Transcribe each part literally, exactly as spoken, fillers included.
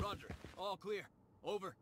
Roger. All clear. Over.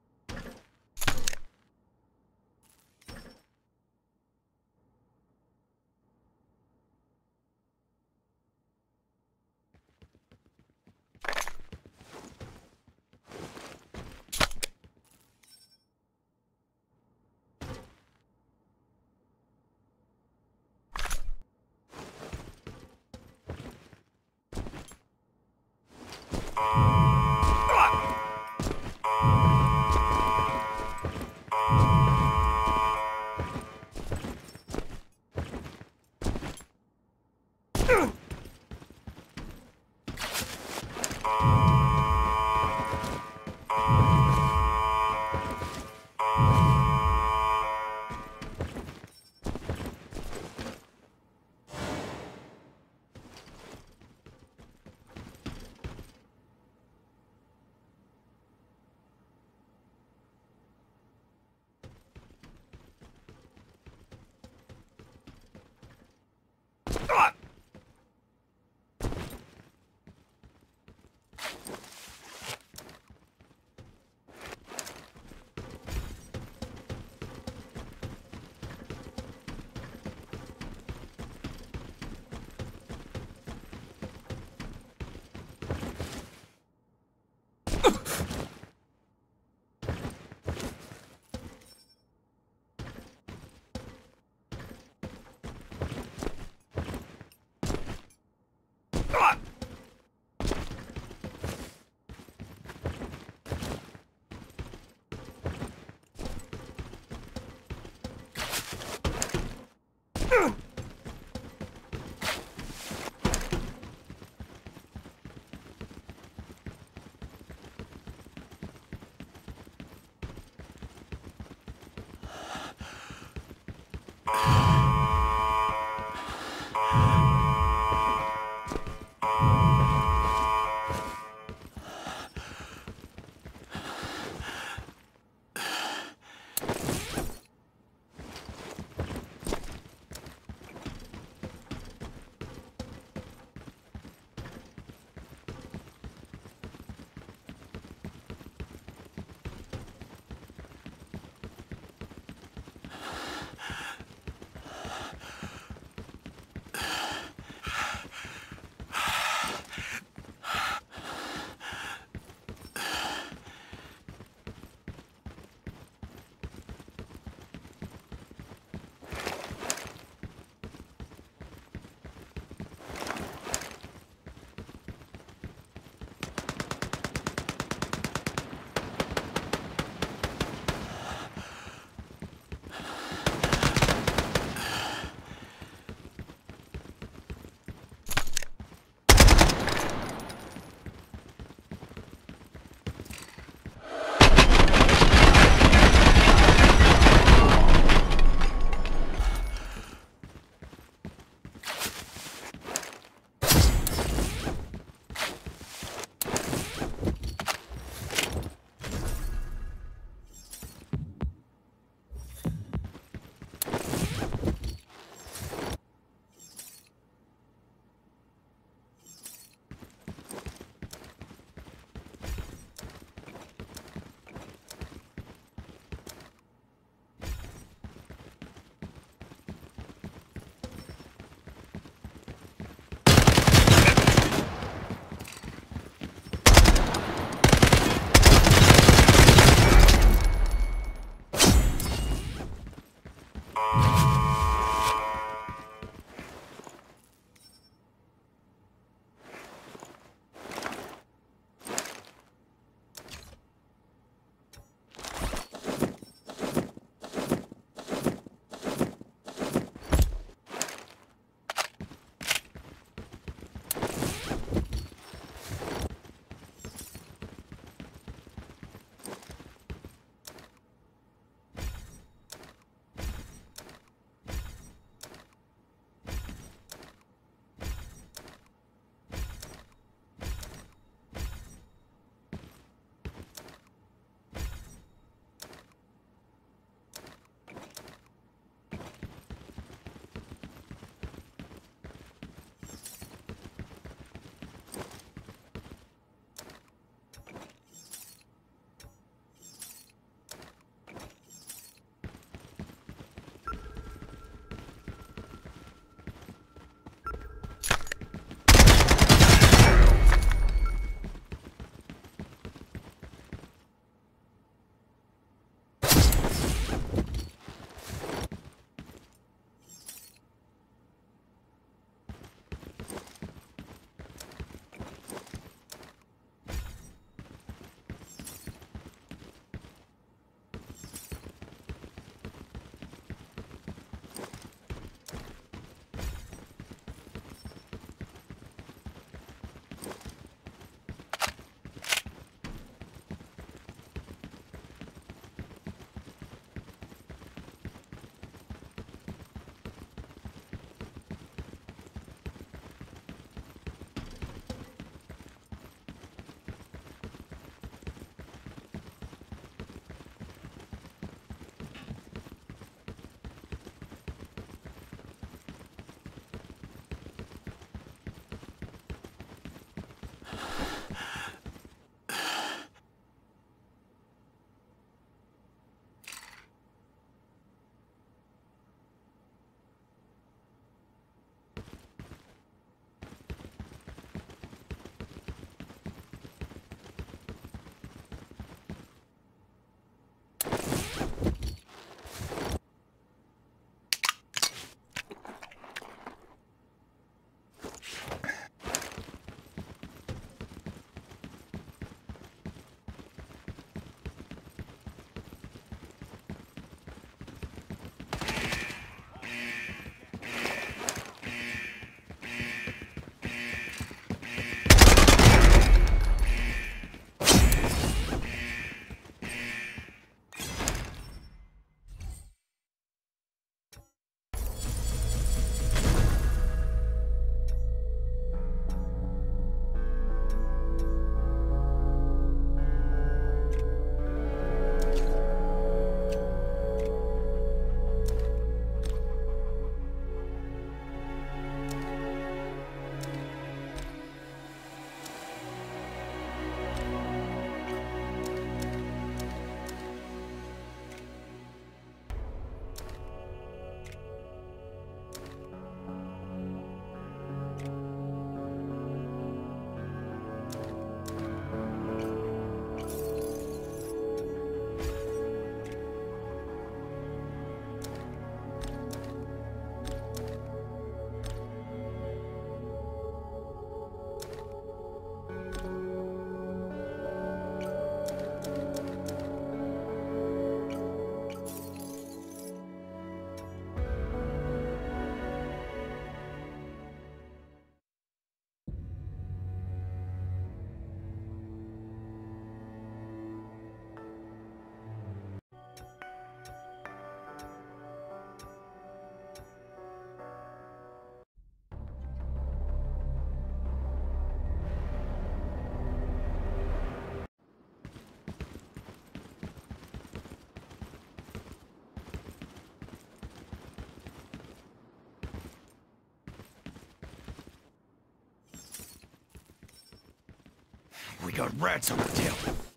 We got rats on the tail.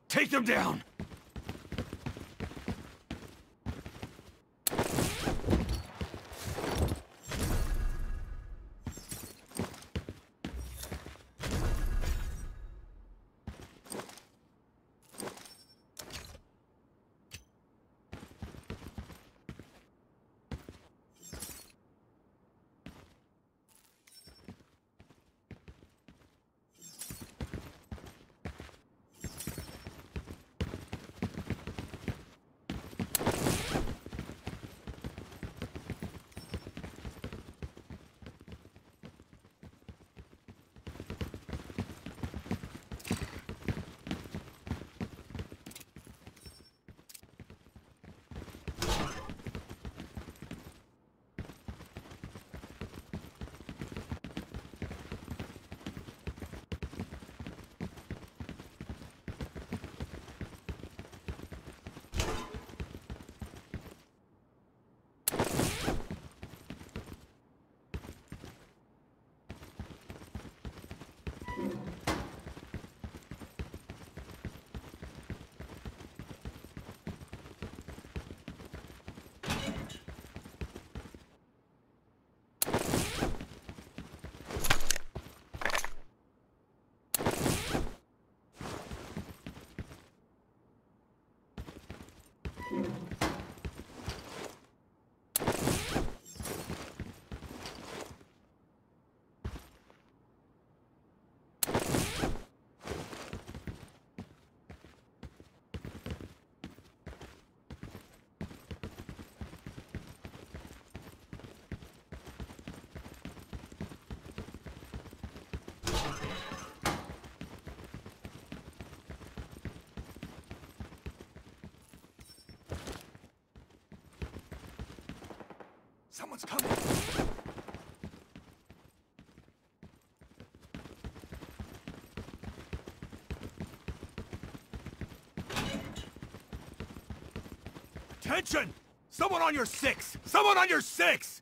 Take them down! Someone's coming! Attention! Someone on your six! Someone on your six!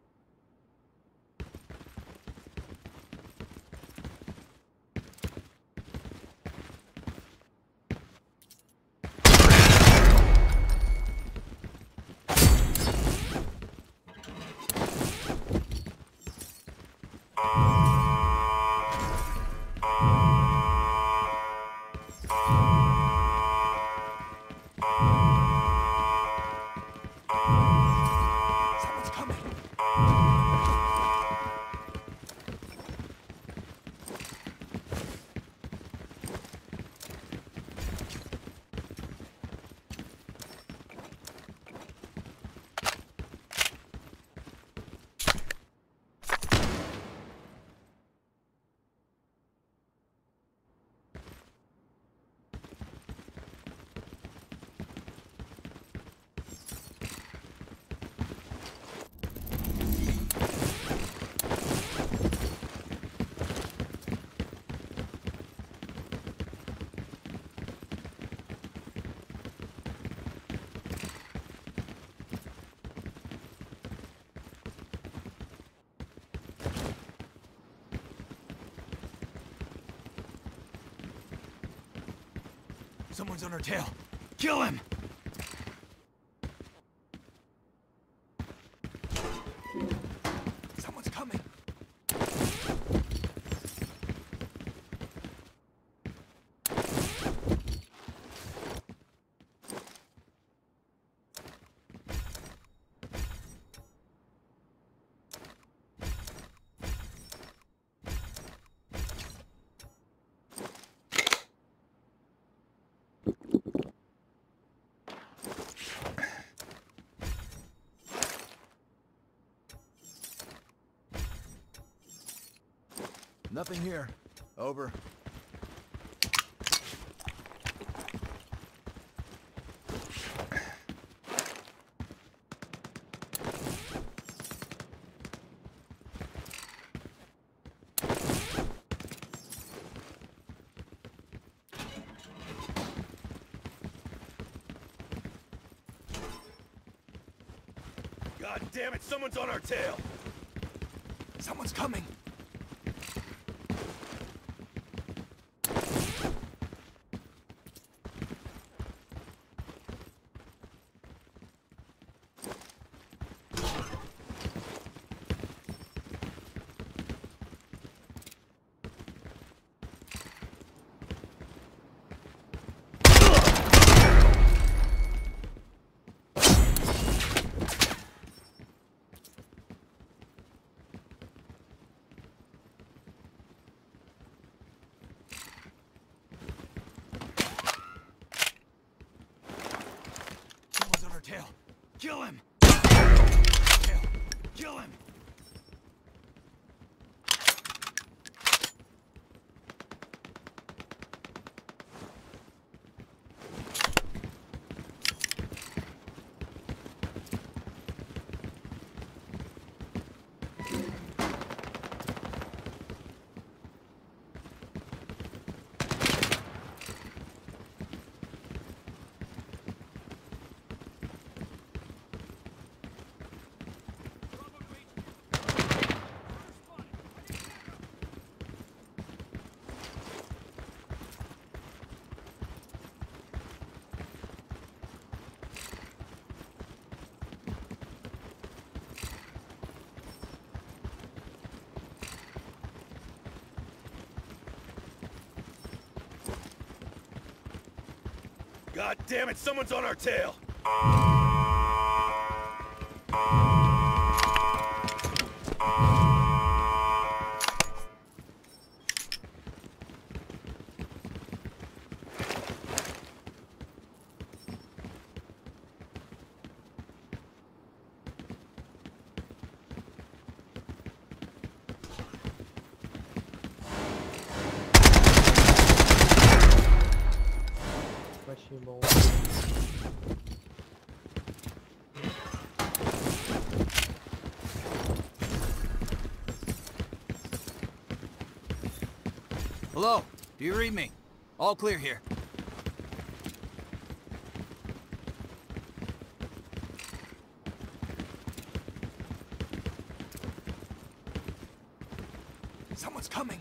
Someone's on her tail. Kill him! Someone's coming. Nothing here. Over. God damn it, someone's on our tail. Someone's coming. God damn it, someone's on our tail! Hello, do you read me? All clear here. Someone's coming.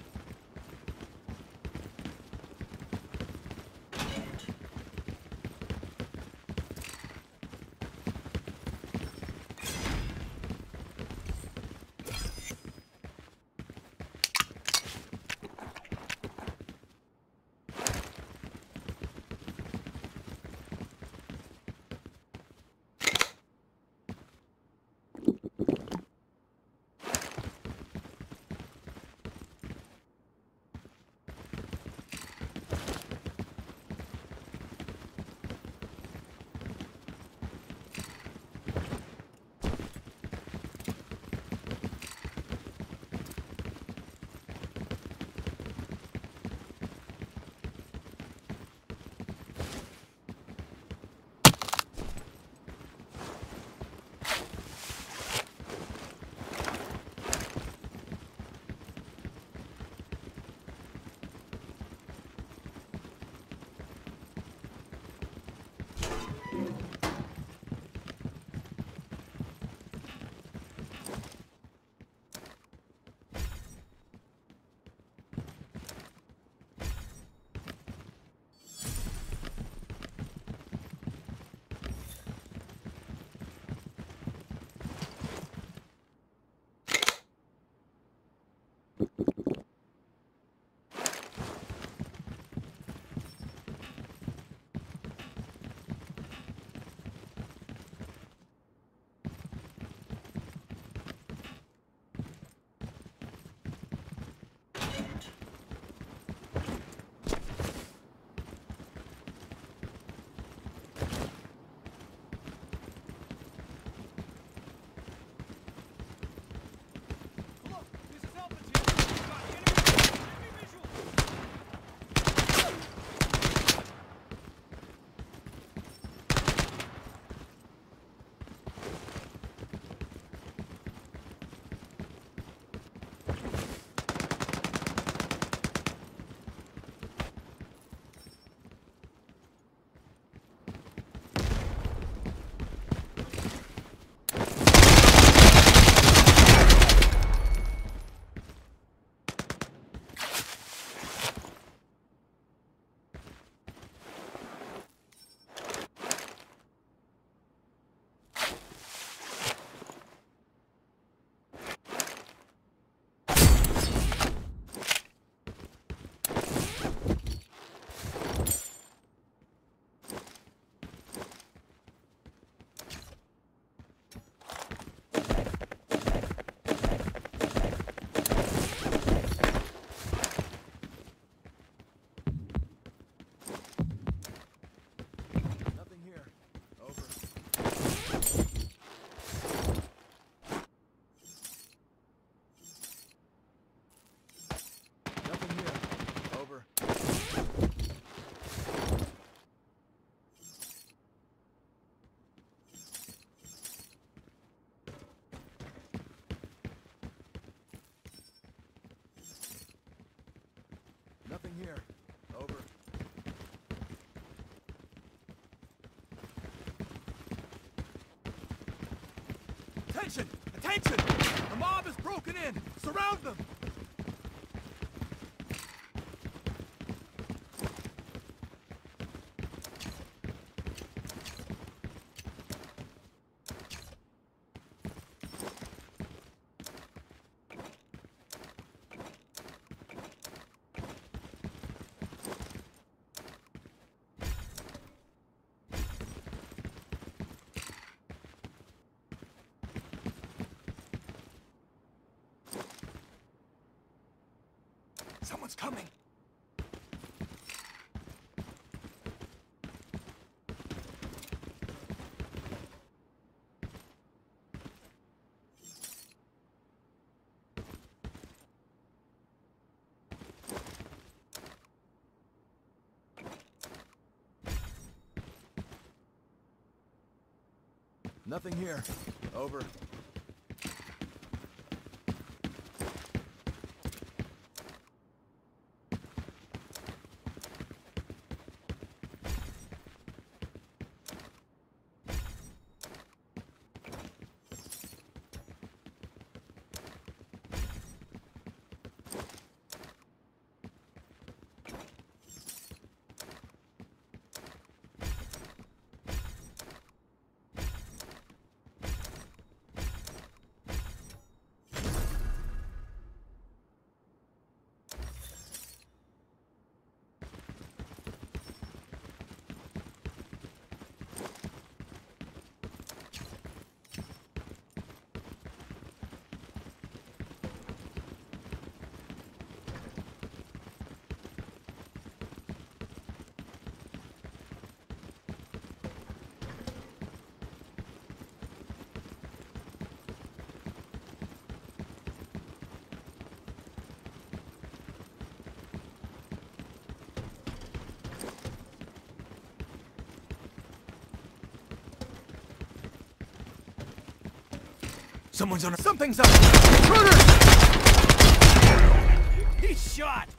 Nothing here. Over. Attention! Attention! The mob is broken in! Surround them! Someone's coming. Nothing here. Over. Someone's on a- Something's up! Intruder! He's shot!